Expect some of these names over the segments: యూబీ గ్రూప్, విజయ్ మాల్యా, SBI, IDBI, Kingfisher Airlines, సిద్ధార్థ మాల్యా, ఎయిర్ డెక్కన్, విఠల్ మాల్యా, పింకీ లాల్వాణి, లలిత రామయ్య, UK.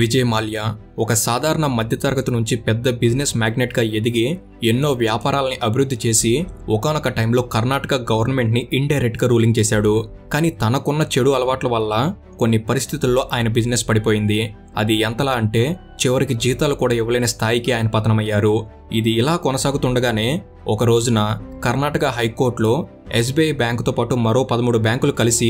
విజయ్ మాల్యా ఒక సాధారణ మధ్యతరగతి నుంచి పెద్ద బిజినెస్ మ్యాగ్నెట్గా ఎదిగి ఎన్నో వ్యాపారాలను అభివృద్ధి చేసి ఒకానొక టైంలో కర్ణాటక గవర్నమెంట్ని ఇండైరెక్ట్గా రూలింగ్ చేశాడు. కానీ తనకున్న చెడు అలవాట్ల వల్ల కొన్ని పరిస్థితుల్లో ఆయన బిజినెస్ పడిపోయింది. అది ఎంతలా అంటే చివరికి జీతాలు కూడా ఇవ్వలేని స్థాయికి ఆయన పతనమయ్యారు. ఇది ఇలా కొనసాగుతుండగానే ఒక రోజున కర్ణాటక హైకోర్టులో ఎస్బీఐ బ్యాంకుతో పాటు మరో 13 బ్యాంకులు కలిసి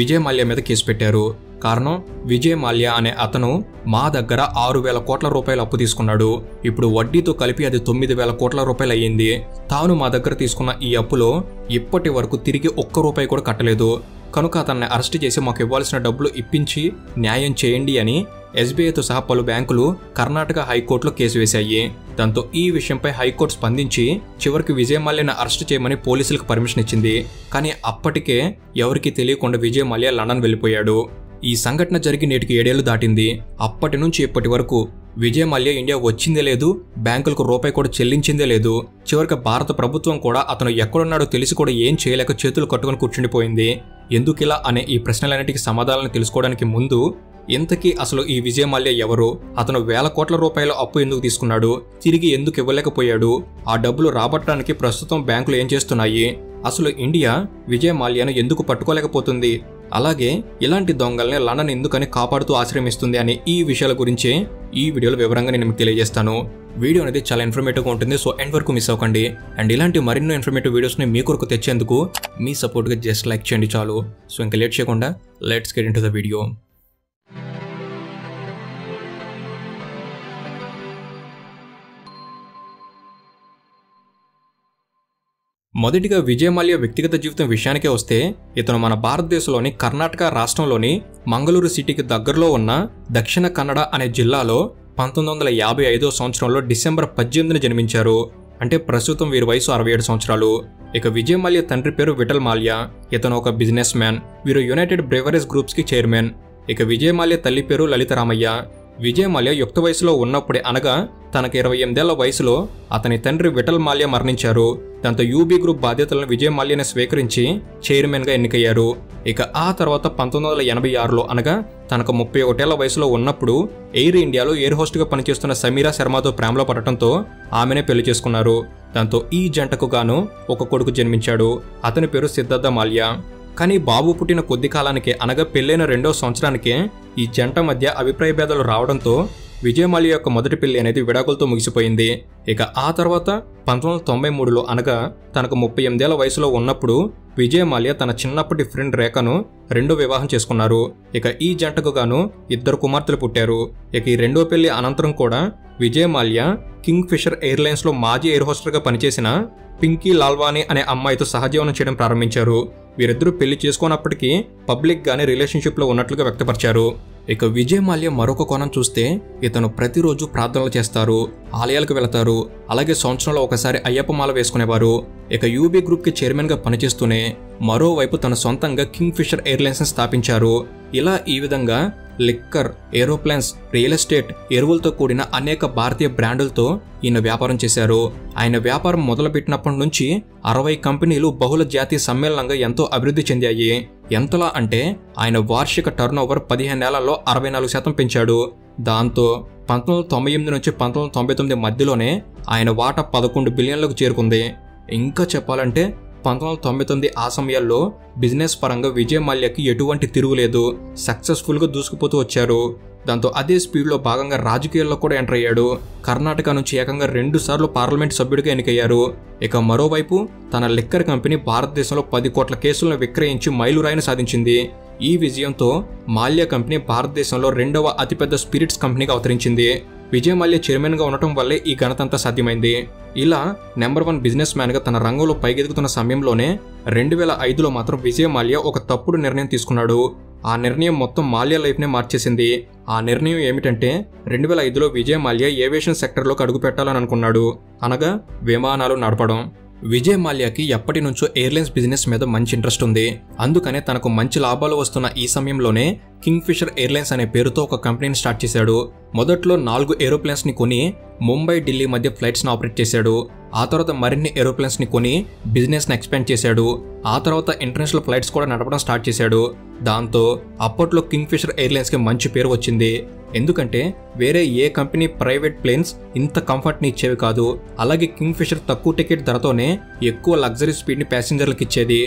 విజయ్ మాల్యా మీద కేసు పెట్టారు. కారణం, విజయ్ మాల్యా అనే అతను మా దగ్గర 6,000 కోట్ల రూపాయలు అప్పు తీసుకున్నాడు. ఇప్పుడు వడ్డీతో కలిపి అది 9,000 కోట్ల రూపాయలు అయ్యింది. తాను మా దగ్గర తీసుకున్న ఈ అప్పులో ఇప్పటి వరకు తిరిగి ఒక్క రూపాయి కూడా కట్టలేదు. కనుక అతన్ని అరెస్ట్ చేసి మాకు ఇవ్వాల్సిన డబ్బులు ఇప్పించి న్యాయం చేయండి అని ఎస్బీఐతో సహా పలు బ్యాంకులు కర్ణాటక హైకోర్టులో కేసు వేశాయి. దాంతో ఈ విషయంపై హైకోర్టు స్పందించి చివరికి విజయ్ మాల్యాను అరెస్ట్ చేయమని పోలీసులకు పర్మిషన్ ఇచ్చింది. కానీ అప్పటికే ఎవరికీ తెలియకుండా విజయ్ మాల్యా లండన్ వెళ్ళిపోయాడు. ఈ సంఘటన జరిగి నేటికి 7 ఏళ్లు దాటింది. అప్పటి నుంచి ఇప్పటి వరకు విజయ్ మాల్యా ఇండియా వచ్చిందే లేదు, బ్యాంకులకు రూపాయి కూడా చెల్లించిందే లేదు. చివరికి భారత ప్రభుత్వం కూడా అతను ఎక్కడున్నాడో తెలిసి కూడా ఏం చేయలేక చేతులు కట్టుకుని కూర్చుండిపోయింది. ఎందుకిలా అనే ఈ ప్రశ్నలన్నిటికీ సమాధానాలను తెలుసుకోవడానికి ముందు ఇంతకీ అసలు ఈ విజయ్ మాల్యా ఎవరు? అతను 1,000 కోట్ల రూపాయల అప్పు ఎందుకు తీసుకున్నాడు? తిరిగి ఎందుకు ఇవ్వలేకపోయాడు? ఆ డబ్బులు రాబట్టడానికి ప్రస్తుతం బ్యాంకులు ఏం చేస్తున్నాయి? అసలు ఇండియా విజయ్ మాల్యాను ఎందుకు పట్టుకోలేకపోతుంది? అలాగే ఇలాంటి దొంగల్ని లండన్ ఎందుకని కాపాడుతూ ఆశ్రయిస్తుంది అనే ఈ విషయాల గురించి ఈ వీడియోలో వివరంగా నేను మీకు తెలియజేస్తాను. వీడియో అనేది చాలా ఇన్ఫర్మేటివ్గా ఉంటుంది, సో ఎండ్ వరకు మిస్ అవ్వకండి. అండ్ ఇలాంటి మరిన్నో ఇన్ఫర్మేటివ్ వీడియోస్ని మీ కొరకు తెచ్చేందుకు మీ సపోర్ట్గా జస్ట్ లైక్ చేయండి చాలు. సో ఇంకా లేట్ చేయకుండా let's get into the video. మొదటిగా విజయ్ మాల్యా వ్యక్తిగత జీవితం విషయానికే వస్తే, ఇతను మన భారతదేశంలోని కర్ణాటక రాష్ట్రంలోని మంగళూరు సిటీకి దగ్గరలో ఉన్న దక్షిణ కన్నడ అనే జిల్లాలో 1955 సంవత్సరంలో డిసెంబర్ 18న జన్మించారు. అంటే ప్రస్తుతం వీరి వయసు 67 సంవత్సరాలు. ఇక విజయ్ మాల్యా తండ్రి పేరు విఠల్ మాల్యా. ఇతను ఒక బిజినెస్ మ్యాన్. వీరు యునైటెడ్ బ్రెవరేజ్ గ్రూప్స్ కి చైర్మన్. ఇక విజయ్ మాల్యా తల్లి పేరు లలిత రామయ్య. విజయ్ మాల్యా యుక్త వయసులో ఉన్నప్పుడే అనగా తనకు 28 ఏళ్ల వయసులో అతని తండ్రి విఠల్ మాల్యా మరణించారు. దాంతో యూబీ గ్రూప్ బాధ్యతలను విజయ్ మాల్యాని స్వీకరించి చైర్మన్గా ఎన్నికయ్యారు. ఇక ఆ తర్వాత 1986లో అనగా తనకు 31 ఏళ్ల వయసులో ఉన్నప్పుడు ఎయిర్ ఇండియాలో ఎయిర్ హోస్ట్గా పనిచేస్తున్న సమీరా శర్మతో ప్రేమలో పడటంతో ఆమెనే పెళ్లి చేసుకున్నారు. దాంతో ఈ జంటకు గాను ఒక కొడుకు జన్మించాడు. అతని పేరు సిద్ధార్థ మాల్యా. కానీ బాబు పుట్టిన కొద్ది కాలానికి అనగా పెళ్ళైన 2వ సంవత్సరానికే ఈ జంట మధ్య అభిప్రాయ భేదాలు రావడంతో విజయ్ మాల్యా యొక్క మొదటి పెళ్లి అనేది విడాకులతో ముగిసిపోయింది. ఇక ఆ తర్వాత 1993లో అనగా తనకు 38 ఏళ్ల వయసులో ఉన్నప్పుడు విజయ్ మాల్యా తన చిన్నప్పటి ఫ్రెండ్ రేఖను రెండో వివాహం చేసుకున్నారు. ఇక ఈ జంటకు గాను 2 కుమార్తెలు పుట్టారు. ఇక ఈ 2వ పెళ్లి అనంతరం కూడా విజయ్ మాల్యా కింగ్ఫిషర్ ఎయిర్లైన్స్లో మాజీ ఎయిర్ హోస్టర్గా పనిచేసిన పింకీ లాల్వాణి అనే అమ్మాయితో సహజీవనం చేయడం ప్రారంభించారు. వీరిద్దరూ పెళ్లి చేసుకున్నప్పటికీ పబ్లిక్గానే రిలేషన్షిప్లో ఉన్నట్లుగా వ్యక్తపరిచారు. ఇక విజయ్ మాల్యా మరొక కోణం చూస్తే, ఇతను ప్రతిరోజు ప్రార్థనలు చేస్తారు, ఆలయాలకు వెళతారు, అలాగే సంవత్సరంలో ఒకసారి అయ్యప్పమాల వేసుకునేవారు. ఇక యూబీ గ్రూప్కి చైర్మన్గా పనిచేస్తూనే మరోవైపు తన సొంతంగా కింగ్ఫిషర్ ఎయిర్లైన్స్ని స్థాపించారు. ఇలా ఈ విధంగా లిక్కర్, ఏరోప్లేన్స్, రియల్ ఎస్టేట్, ఎరువులతో కూడిన అనేక భారతీయ బ్రాండులతో ఈయన వ్యాపారం చేశారు. ఆయన వ్యాపారం మొదలుపెట్టినప్పటి నుంచి 60 కంపెనీలు బహుళ జాతీయ సమ్మేళనంగా ఎంతో అభివృద్ధి చెందాయి. ఎంతలా అంటే ఆయన వార్షిక టర్నోవర్ 15 నెలల్లో 64% పెంచాడు. దాంతో 1998 నుంచి 1999 మధ్యలోనే ఆయన వాటా 11 బిలియన్లకు చేరుకుంది. ఇంకా చెప్పాలంటే 1999 ఆ సమయాల్లో బిజినెస్ పరంగా విజయ్ మాల్యాకి ఎటువంటి తిరుగులేదు, సక్సెస్ఫుల్గా దూసుకుపోతూ వచ్చారు. దాంతో అదే స్పీడ్లో భాగంగా రాజకీయాల్లో కూడా ఎంటర్ అయ్యాడు. కర్ణాటక నుంచి ఏకంగా 2 సార్లు పార్లమెంట్ సభ్యుడిగా ఎన్నికయ్యారు. ఇక మరోవైపు తన లిక్కర్ కంపెనీ భారతదేశంలో 10 కోట్ల కేసులను విక్రయించి మైలురాయిని సాధించింది. ఈ విజయంతో మాల్యా కంపెనీ భారతదేశంలో 2వ అతిపెద్ద స్పిరిట్స్ కంపెనీగా అవతరించింది. విజయ్ మాల్యా చైర్మన్గా ఉండటం వల్లే ఈ ఘనతంతా సాధ్యమైంది. ఇలా నెంబర్ 1 బిజినెస్ మ్యాన్గా తన రంగంలో పైకెదుగుతున్న సమయంలోనే 2005లో మాత్రం విజయ్ మాల్యా ఒక తప్పుడు నిర్ణయం తీసుకున్నాడు. ఆ నిర్ణయం మొత్తం మాల్యా లైఫ్నే మార్చేసింది. ఆ నిర్ణయం ఏమిటంటే, 2005లో విజయ్ మాల్యా ఏవియేషన్ సెక్టర్లోకి అడుగుపెట్టాలని అనుకున్నాడు. అనగా విమానాలు నడపడం. విజయ్ మాల్యాకి ఎప్పటి నుంచో ఎయిర్లైన్స్ బిజినెస్ మీద మంచి ఇంట్రెస్ట్ ఉంది. అందుకనే తనకు మంచి లాభాలు వస్తున్న ఈ సమయంలోనే కింగ్ఫిషర్ ఎయిర్లైన్స్ అనే పేరుతో ఒక కంపెనీని స్టార్ట్ చేశాడు. మొదట్లో 4 ఏరోప్లేన్స్ని కొని ముంబై, ఢిల్లీ మధ్య ఫ్లైట్స్ని ఆపరేట్ చేశాడు. ఆ తర్వాత మరిన్ని ఏరోప్లేన్స్ని కొని బిజినెస్ని ఎక్స్పాండ్ చేశాడు. ఆ తర్వాత ఇంటర్నేషనల్ ఫ్లైట్స్ కూడా నడపడం స్టార్ట్ చేశాడు. దాంతో అప్పట్లో కింగ్ఫిషర్ ఎయిర్లైన్స్కి మంచి పేరు వచ్చింది. ఎందుకంటే వేరే ఏ కంపెనీ ప్రైవేట్ ప్లేన్స్ ఇంత కంఫర్ట్ని ఇచ్చేవి కాదు. అలాగే కింగ్ఫిషర్ తక్కువ టికెట్ ధరతోనే ఎక్కువ లగ్జరీ స్పీడ్ని ప్యాసింజర్లకు ఇచ్చేది.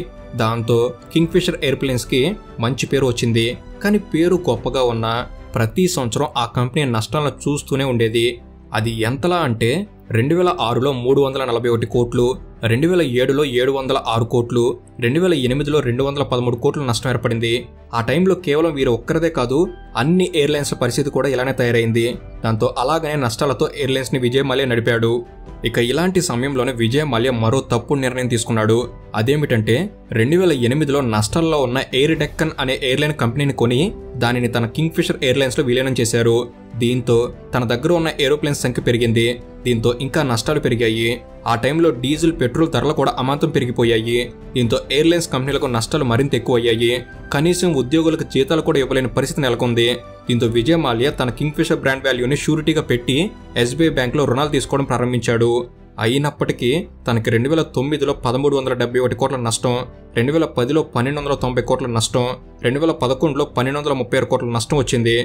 దాంతో కింగ్ఫిషర్ ఎయిర్ప్లేన్స్కి మంచి పేరు వచ్చింది. కానీ పేరు గొప్పగా ఉన్న ప్రతి సంవత్సరం ఆ కంపెనీ నష్టాలను చూస్తూనే ఉండేది. అది ఎంతలా అంటే 2006లో 341 కోట్లు, 2007లో 706 కోట్లు, 2008లో 213 కోట్లు నష్టం ఏర్పడింది. ఆ టైంలో కేవలం వీరు ఒక్కరిదే కాదు, అన్ని ఎయిర్లైన్స్ పరిస్థితి కూడా ఇలానే తయారైంది. దాంతో అలాగనే నష్టాలతో ఎయిర్లైన్స్ ని విజయ్ మల్య నడిపాడు. ఇక ఇలాంటి సమయంలోనే విజయ్ మల్య మరో తప్పుడు నిర్ణయం తీసుకున్నాడు. అదేమిటంటే 2008లో నష్టాల్లో ఉన్న ఎయిర్ డెక్కన్ అనే ఎయిర్లైన్ కంపెనీని కొని దానిని తన కింగ్ఫిషర్ ఎయిర్లైన్స్ లో విలీనం చేశారు. దీంతో తన దగ్గర ఉన్న ఏరోప్లేన్స్ సంఖ్య పెరిగింది. దీంతో ఇంకా నష్టాలు పెరిగాయి. ఆ టైంలో డీజిల్, పెట్రోల్ ధరలు కూడా అమాంతం పెరిగిపోయాయి. దీంతో ఎయిర్లైన్స్ కంపెనీలకు నష్టాలు మరింత ఎక్కువయ్యాయి. కనీసం ఉద్యోగులకు జీతాలు కూడా ఇవ్వలేని పరిస్థితి నెలకొంది. దీంతో విజయ్ మాల్యా తన కింగ్ఫిషర్ బ్రాండ్ వాల్యూని షూరిటీగా పెట్టి SBI బ్యాంకులో రుణాలు తీసుకోవడం ప్రారంభించాడు. అయినప్పటికీ తనకి 2009లో 1371 కోట్ల నష్టం, 2010లో 1290 కోట్ల నష్టం, 2011లో 1236 కోట్ల నష్టం వచ్చింది.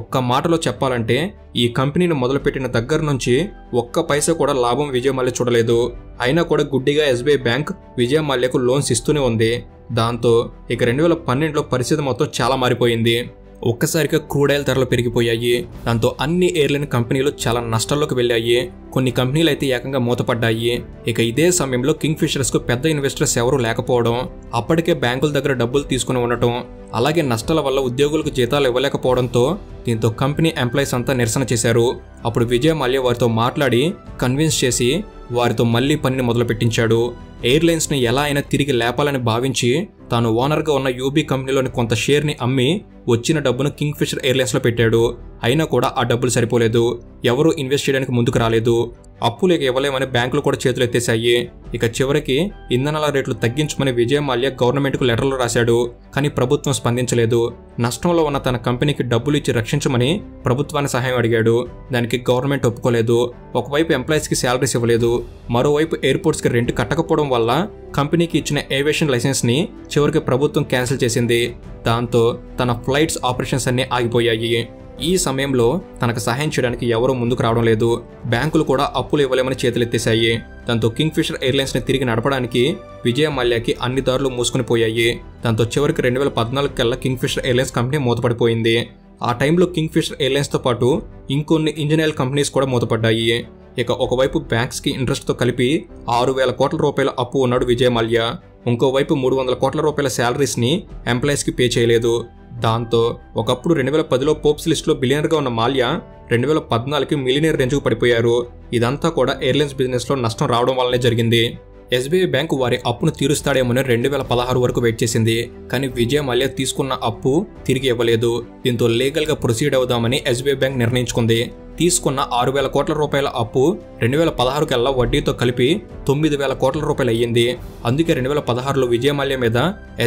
ఒక్క మాటలో చెప్పాలంటే ఈ కంపెనీని మొదలుపెట్టిన దగ్గర నుంచి ఒక్క పైసా కూడా లాభం విజయ్ మల్య చూడలేదు. అయినా కూడా గుడ్డిగా SBI బ్యాంక్ విజయ్ మల్యకు లోన్స్ ఇస్తూనే ఉంది. దాంతో ఇక 2012లో పరిస్థితి మొత్తం చాలా మారిపోయింది. ఒక్కసారిగా క్రూడ్ ఆయిల్ ధరలు పెరిగిపోయాయి. దాంతో అన్ని ఎయిర్లైన్ కంపెనీలు చాలా నష్టాల్లోకి వెళ్ళాయి. కొన్ని కంపెనీలు అయితే ఏకంగా మూతపడ్డాయి. ఇక ఇదే సమయంలో కింగ్ఫిషర్స్కు పెద్ద ఇన్వెస్టర్స్ ఎవరూ లేకపోవడం, అప్పటికే బ్యాంకుల దగ్గర డబ్బులు తీసుకుని ఉండటం, అలాగే నష్టాల వల్ల ఉద్యోగులకు జీతాలు ఇవ్వలేకపోవడంతో దీంతో కంపెనీ ఎంప్లాయీస్ అంతా నిరసన చేశారు. అప్పుడు విజయ్ మల్య వారితో మాట్లాడి కన్విన్స్ చేసి వారితో మళ్లీ పనిని మొదలు పెట్టించాడు. ఎయిర్లైన్స్ని ఎలా అయినా తిరిగి లేపాలని భావించి తాను ఓనర్గా ఉన్న యూబీ కంపెనీలోని కొంత షేర్ని అమ్మి వచ్చిన డబ్బును కింగ్ఫిషర్ ఎయిర్లైన్స్లో పెట్టాడు. అయినా కూడా ఆ డబ్బులు సరిపోలేదు. ఎవరూ ఇన్వెస్ట్ చేయడానికి ముందుకు రాలేదు. అప్పులు ఇక ఇవ్వలేమని బ్యాంకులు కూడా చేతులు ఎత్తేశాయి. ఇక చివరికి ఇంధనాల రేట్లు తగ్గించమని విజయ్ మల్య గవర్నమెంట్కు లెటర్లు రాశాడు. కానీ ప్రభుత్వం స్పందించలేదు. నష్టంలో ఉన్న తన కంపెనీకి డబ్బులు ఇచ్చి రక్షించమని ప్రభుత్వాన్ని సహాయం అడిగాడు. దానికి గవర్నమెంట్ ఒప్పుకోలేదు. ఒకవైపు ఎంప్లాయీస్కి శాలరీస్ ఇవ్వలేదు, మరోవైపు ఎయిర్పోర్ట్స్కి రెంట్ కట్టకపోవడం వల్ల కంపెనీకి ఇచ్చిన ఏవియేషన్ లైసెన్స్ని చివరికి ప్రభుత్వం క్యాన్సిల్ చేసింది. దాంతో తన ఫ్లైట్స్ ఆపరేషన్స్ అన్నీ ఆగిపోయాయి. ఈ సమయంలో తనకు సహాయం చేయడానికి ఎవరూ ముందుకు రావడం లేదు. బ్యాంకులు కూడా అప్పులు ఇవ్వలేమని చేతులెత్తేశాయి. దాంతో కింగ్ఫిషర్ ఎయిర్లైన్స్ ని తిరిగి నడపడానికి విజయ్ మల్యాకి అన్ని దారులు మూసుకుని పోయాయి. దాంతో చివరికి 2014 కల్లా కింగ్ఫిషర్ ఎయిర్లైన్స్ కంపెనీ మూతపడిపోయింది. ఆ టైంలో కింగ్ఫిషర్ ఎయిర్లైన్స్తో పాటు ఇంకొన్ని ఇంజిన్ ఆయిల్ కంపెనీస్ కూడా మూతపడ్డాయి. ఇక ఒకవైపు బ్యాంక్స్కి ఇంట్రెస్ట్తో కలిపి 6,000 కోట్ల రూపాయల అప్పు ఉన్నాడు విజయ్ మల్యా. ఇంకోవైపు 300 కోట్ల రూపాయల శాలరీస్ని ఎంప్లాయీస్కి పే చేయలేదు. దాంతో ఒకప్పుడు 2010లో పోప్స్ లిస్టులో బిలియనర్గా ఉన్న మాల్యా 2014కి మిలియనర్ రేంజ్కు పడిపోయారు. ఇదంతా కూడా ఎయిర్లైన్స్ బిజినెస్లో నష్టం రావడం వల్లనే జరిగింది. SBI బ్యాంకు వారి అప్పును తీరుస్తాడేమోని 2016 వరకు వెయిట్ చేసింది. కానీ విజయ్ మల్య తీసుకున్న అప్పు తిరిగి ఇవ్వలేదు. దీంతో లీగల్గా ప్రొసీడ్ అవుదామని SBI బ్యాంక్ నిర్ణయించుకుంది. తీసుకున్న 6,000 కోట్ల రూపాయల అప్పు 2016 కల్లా వడ్డీతో కలిపి 9,000 కోట్ల రూపాయలు అయ్యింది. అందుకే 2016లో విజయ్ మల్య మీద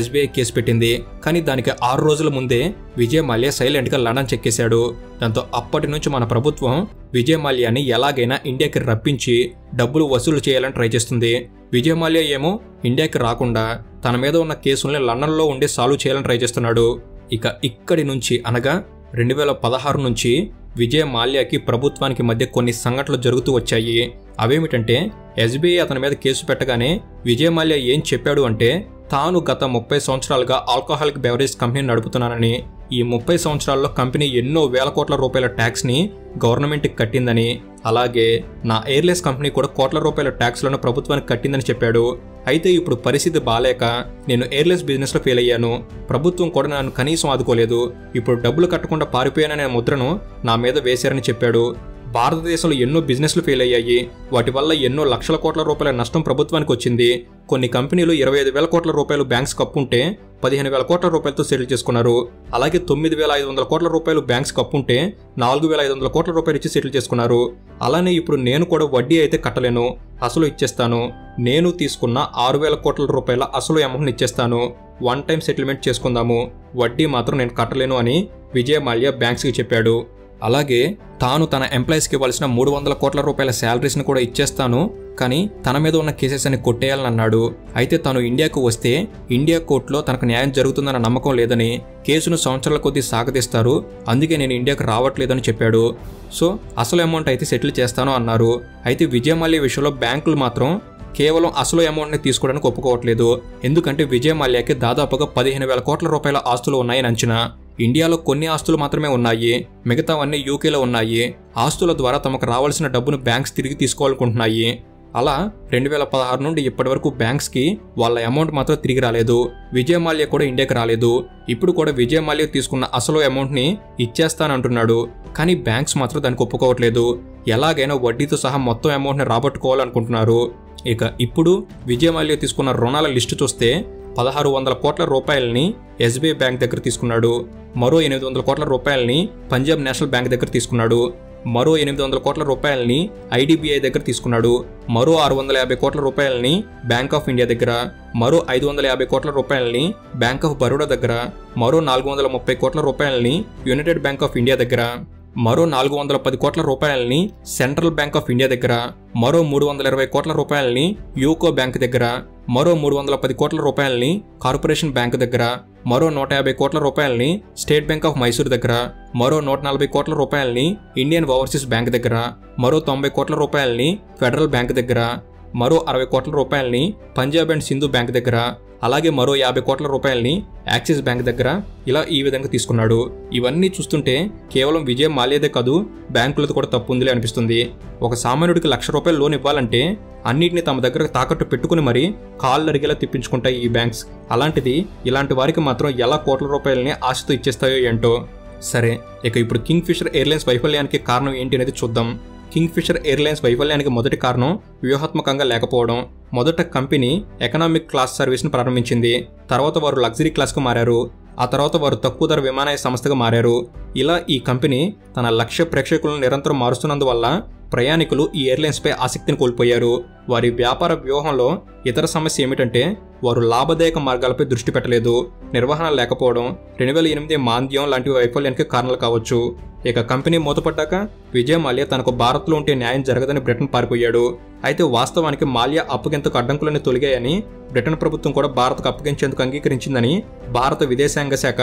SBI కేసు పెట్టింది. కానీ దానికి 6 రోజుల ముందే విజయ్ మల్య సైలెంట్గా లండన్ చెక్కేశాడు. దాంతో అప్పటి నుంచి మన ప్రభుత్వం విజయ్ మల్యాని ఎలాగైనా ఇండియాకి రప్పించి డబ్బులు వసూలు చేయాలని ట్రై చేస్తుంది. విజయ్ మల్య ఏమో ఇండియాకి రాకుండా తన మీద ఉన్న కేసుల్ని లండన్లో ఉండి సాల్వ్ చేయాలని ట్రై చేస్తున్నాడు. ఇక ఇక్కడి నుంచి అనగా 2016 నుంచి విజయ్ మల్యాకి ప్రభుత్వానికి మధ్య కొన్ని సంఘటనలు జరుగుతూ వచ్చాయి. అవేమిటంటే SBI అతని మీద కేసు పెట్టగానే విజయ్ మల్య ఏం చెప్పాడు అంటే తాను గత 30 సంవత్సరాలుగా ఆల్కహాలిక్ బెవరేజ్ కంపెనీని నడుపుతున్నానని, ఈ 30 సంవత్సరాల్లో కంపెనీ ఎన్నో వేల కోట్ల రూపాయల ట్యాక్స్ని గవర్నమెంట్కి కట్టిందని, అలాగే నా ఎయిర్లైన్స్ కంపెనీ కూడా కోట్ల రూపాయల ట్యాక్స్లను ప్రభుత్వానికి కట్టిందని చెప్పాడు. అయితే ఇప్పుడు పరిస్థితి బాలేక నేను ఎయిర్లైన్స్ బిజినెస్లో ఫెయిల్ అయ్యాను. ప్రభుత్వం కూడా నన్ను కనీసం ఆదుకోలేదు. ఇప్పుడు డబ్బులు కట్టకుండా పారిపోయాననే ముద్రను నా మీద వేశారని చెప్పాడు. భారతదేశంలో ఎన్నో బిజినెస్లు ఫెయిల్ అయ్యాయి. వాటి వల్ల ఎన్నో లక్షల కోట్ల రూపాయల నష్టం ప్రభుత్వానికి వచ్చింది. కొన్ని కంపెనీలు 25,000 కోట్ల రూపాయలు బ్యాంక్స్ కప్పుంటే 15,000 కోట్ల రూపాయలతో సెటిల్ చేసుకున్నారు. అలాగే 9,500 కోట్ల రూపాయలు బ్యాంక్స్ కప్పుంటే 4,500 కోట్ల రూపాయలు ఇచ్చి సెటిల్ చేసుకున్నారు. అలానే ఇప్పుడు నేను కూడా వడ్డీ అయితే కట్టలేను, అసలు ఇచ్చేస్తాను. నేను తీసుకున్న 6,000 కోట్ల రూపాయల అసలు అమౌంట్ని ఇచ్చేస్తాను. వన్ టైం సెటిల్మెంట్ చేసుకుందాము, వడ్డీ మాత్రం నేను కట్టలేను అని విజయ్ మల్య బ్యాంక్స్కి చెప్పాడు. అలాగే తాను తన ఎంప్లాయీస్ కి ఇవ్వాల్సిన 300 కోట్ల రూపాయల సాలరీస్ ని కూడా ఇచ్చేస్తాను, కానీ తన మీద ఉన్న కేసెస్ అన్ని కొట్టేయాలని అన్నాడు. అయితే తాను ఇండియాకు వస్తే ఇండియా కోర్టులో తనకు న్యాయం జరుగుతుందన్న నమ్మకం లేదని, కేసును సంవత్సరాల కొద్దీ సాగదీస్తారు, అందుకే నేను ఇండియాకు రావట్లేదని చెప్పాడు. సో అసలు అమౌంట్ అయితే సెటిల్ చేస్తాను అన్నారు. అయితే విజయ్ మల్య విషయంలో బ్యాంకులు మాత్రం కేవలం అసలు అమౌంట్ని తీసుకోవడానికి ఒప్పుకోవట్లేదు. ఎందుకంటే విజయ్ మల్యాకి దాదాపుగా 15,000 కోట్ల రూపాయల ఆస్తులు ఉన్నాయని అంచనా. ఇండియాలో కొన్ని ఆస్తులు మాత్రమే ఉన్నాయి, మిగతావన్నీ యూకేలో ఉన్నాయి. ఆస్తుల ద్వారా తమకు రావాల్సిన డబ్బును బ్యాంక్స్ తిరిగి తీసుకోవాలనుకుంటున్నాయి. అలా 2016 నుండి ఇప్పటి వరకు బ్యాంక్స్కి వాళ్ళ అమౌంట్ మాత్రం తిరిగి రాలేదు. విజయ్ మల్య కూడా ఇండియాకి రాలేదు. ఇప్పుడు కూడా విజయ్ మల్య తీసుకున్న అసలు అమౌంట్ని ఇచ్చేస్తానంటున్నాడు, కానీ బ్యాంక్స్ మాత్రం దానికి ఒప్పుకోవట్లేదు. ఎలాగైనా వడ్డీతో సహా మొత్తం అమౌంట్ని రాబట్టుకోవాలనుకుంటున్నారు. ఇక ఇప్పుడు విజయ్ మల్య తీసుకున్న రుణాల లిస్టు చూస్తే 1,600 కోట్ల రూపాయలని SBI బ్యాంక్ దగ్గర తీసుకున్నాడు, మరో 800 కోట్ల రూపాయలని పంజాబ్ నేషనల్ బ్యాంక్ దగ్గర తీసుకున్నాడు, మరో 800 కోట్ల రూపాయలని IDBI దగ్గర తీసుకున్నాడు, మరో 650 కోట్ల రూపాయలని బ్యాంక్ ఆఫ్ ఇండియా దగ్గర, మరో 550 కోట్ల రూపాయలని బ్యాంక్ ఆఫ్ బరోడా దగ్గర, మరో 430 కోట్ల రూపాయలని యునైటెడ్ బ్యాంక్ ఆఫ్ ఇండియా దగ్గర, మరో 410 కోట్ల రూపాయలని సెంట్రల్ బ్యాంక్ ఆఫ్ ఇండియా దగ్గర, మరో 320 కోట్ల రూపాయలని యూకో బ్యాంక్ దగ్గర, మరో 310 కోట్ల రూపాయలని కార్పొరేషన్ బ్యాంక్ దగ్గర, మరో 150 కోట్ల రూపాయలని స్టేట్ బ్యాంక్ ఆఫ్ మైసూర్ దగ్గర, మరో 140 కోట్ల రూపాయలని ఇండియన్ ఓవర్సీస్ బ్యాంక్ దగ్గర, మరో 90 కోట్ల రూపాయలని ఫెడరల్ బ్యాంక్ దగ్గర, మరో 60 కోట్ల రూపాయలని పంజాబ్ అండ్ సింధు బ్యాంక్ దగ్గర, అలాగే మరో 50 కోట్ల రూపాయలని యాక్సిస్ బ్యాంక్ దగ్గర ఇలా ఈ విధంగా తీసుకున్నాడు. ఇవన్నీ చూస్తుంటే కేవలం విజయ్ మల్యదే కాదు బ్యాంకులతో కూడా తప్పు ఉందిలే అనిపిస్తుంది. ఒక సామాన్యుడికి 1,00,000 రూపాయలు లోన్ ఇవ్వాలంటే అన్నిటిని తమ దగ్గర తాకట్టు పెట్టుకుని మరీ కాళ్ళు అరిగేలా తిప్పించుకుంటాయి ఈ బ్యాంక్స్. అలాంటిది ఇలాంటి వారికి మాత్రం ఎలా కోట్ల రూపాయలని ఆశతో ఇచ్చేస్తాయో ఏంటో. సరే, ఇక ఇప్పుడు కింగ్ఫిషర్ ఎయిర్లైన్స్ వైఫల్యానికి కారణం ఏంటి అనేది చూద్దాం. కింగ్ఫిషర్ ఎయిర్లైన్స్ వైఫల్యానికి మొదటి కారణం వ్యూహాత్మకంగా లేకపోవడం. మొదట కంపెనీ ఎకనామిక్ క్లాస్ సర్వీస్ను ప్రారంభించింది, తర్వాత వారు లగ్జరీ క్లాస్కు మారారు, ఆ తర్వాత వారు తక్కువ ధర విమానయాన సంస్థగా మారారు. ఇలా ఈ కంపెనీ తన లక్ష్య ప్రేక్షకులను నిరంతరం మారుస్తున్నందువల్ల ప్రయాణికులు ఈ ఎయిర్లైన్స్పై ఆసక్తిని కోల్పోయారు. వారి వ్యాపార వ్యూహంలో ఇతర సమస్య ఏమిటంటే వారు లాభదాయక మార్గాలపై దృష్టి పెట్టలేదు. నిర్వహణ లేకపోవడం, 2008 మాంద్యం లాంటి వైఫల్యానికి కారణాలు కావచ్చు. ఇక కంపెనీ మూతపడ్డాక విజయ్ మల్య తనకు భారత్లో ఉంటే న్యాయం జరగదని బ్రిటన్ పారిపోయాడు. అయితే వాస్తవానికి మాల్యా అప్పగింతకు అడ్డంకులను తొలగాయని, బ్రిటన్ ప్రభుత్వం కూడా భారత్కు అప్పగించేందుకు అంగీకరించిందని భారత విదేశాంగ శాఖ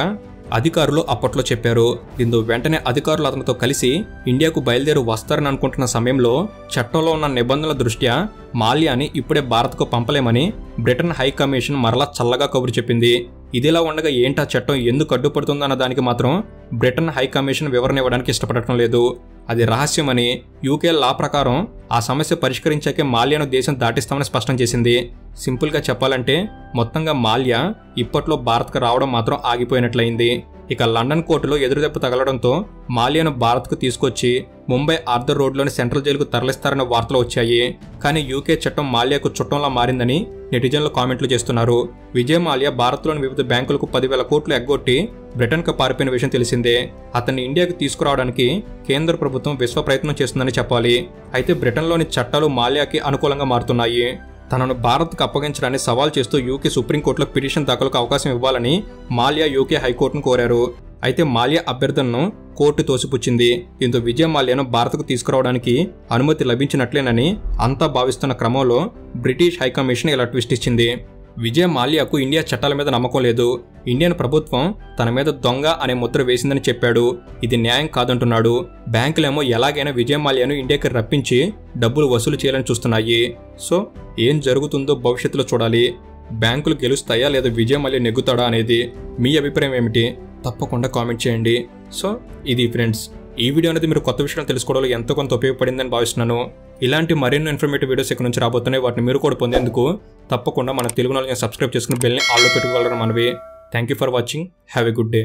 అధికారులు అప్పట్లో చెప్పారు. దీంతో వెంటనే అధికారులు అతనితో కలిసి ఇండియాకు బయలుదేరి వస్తారని అనుకుంటున్న సమయంలో చట్టంలో ఉన్న నిబంధనల దృష్ట్యా మాల్యాని ఇప్పుడే భారత్కు పంపలేమని బ్రిటన్ హై కమిషన్ మరలా చల్లగా కబురు చెప్పింది. ఇదిలా ఉండగా ఏంటా చట్టం ఎందుకు అడ్డుపడుతుందన్న దానికి మాత్రం బ్రిటన్ హై కమిషన్ వివరణ ఇవ్వడానికి ఇష్టపడటం లేదు. అది రహస్యమని, యూకే లా ప్రకారం ఆ సమస్య పరిష్కరించాకే మాల్యాను దేశం దాటిస్తామని స్పష్టం చేసింది. సింపుల్గా చెప్పాలంటే మొత్తంగా మాల్యా ఇప్పట్లో భారత్కు రావడం మాత్రం ఆగిపోయినట్లయింది. ఇక లండన్ కోర్టులో ఎదురుదెబ్బ తగలడంతో మాల్యాను భారత్కు తీసుకొచ్చి ముంబై ఆర్థర్ రోడ్లోని సెంట్రల్ జైలుకు తరలిస్తారన్న వార్తలు వచ్చాయి. కానీ యూకే చట్టం మాల్యాకు చుట్టంలా మారిందని నెటిజన్లు కామెంట్లు చేస్తున్నారు. విజయ్ మల్య భారత్లోని వివిధ బ్యాంకులకు 10,000 కోట్లు ఎగ్గొట్టి బ్రిటన్కు పారిపోయిన విషయం తెలిసిందే. అతన్ని ఇండియాకు తీసుకురావడానికి కేంద్ర ప్రభుత్వం విశ్వ ప్రయత్నం చేస్తుందని చెప్పాలి. అయితే బ్రిటన్లోని చట్టాలు మాల్యాకి అనుకూలంగా మారుతున్నాయి. తనను భారత్కు అప్పగించడాన్ని సవాల్ చేస్తూ యూకే సుప్రీంకోర్టులో పిటిషన్ దాఖలుకు అవకాశం ఇవ్వాలని మాల్యా యూకే హైకోర్టును కోరారు. అయితే మాల్యా అభ్యర్థనను కోర్టు తోసిపుచ్చింది. దీంతో విజయ్ మల్యాను భారత్కు తీసుకురావడానికి అనుమతి లభించినట్లేనని అంతా భావిస్తున్న క్రమంలో బ్రిటిష్ హైకమిషన్ ఇలా ట్విస్ట్ ఇచ్చింది. విజయ్ మల్యాకు ఇండియా చట్టాల మీద నమ్మకం లేదు. ఇండియన్ ప్రభుత్వం తన మీద దొంగ అనే ముద్ర వేసిందని చెప్పాడు. ఇది న్యాయం కాదంటున్నాడు. బ్యాంకులేమో ఎలాగైనా విజయ్ మల్యాను ఇండియాకి రప్పించి డబ్బులు వసూలు చేయాలని చూస్తున్నాయి. సో ఏం జరుగుతుందో భవిష్యత్తులో చూడాలి. బ్యాంకులు గెలుస్తాయా లేదా విజయ్ మల్య నెగ్గుతాడా అనేది మీ అభిప్రాయం ఏమిటి? తప్పకుండా కామెంట్ చేయండి. సో ఇది ఫ్రెండ్స్, ఈ వీడియో అనేది మీరు కొత్త విషయాలు తెలుసుకోవడంలో ఎంతో కొంత ఉపయోగపడిందని భావిస్తున్నాను. ఇలాంటి మరెన్నో ఇన్ఫర్మేటివ్ వీడియోస్ ఇక్కడ నుంచి రాబోతున్నాయి. వాటిని మీరు కూడా పొందేందుకు తప్పకుండా మన తెలుగు ఛానల్ని సబ్స్క్రైబ్ చేసుకుని బెల్ని ఆల్లో పెట్టుకోవాలని మనవి. Thank you for watching. Have a good day.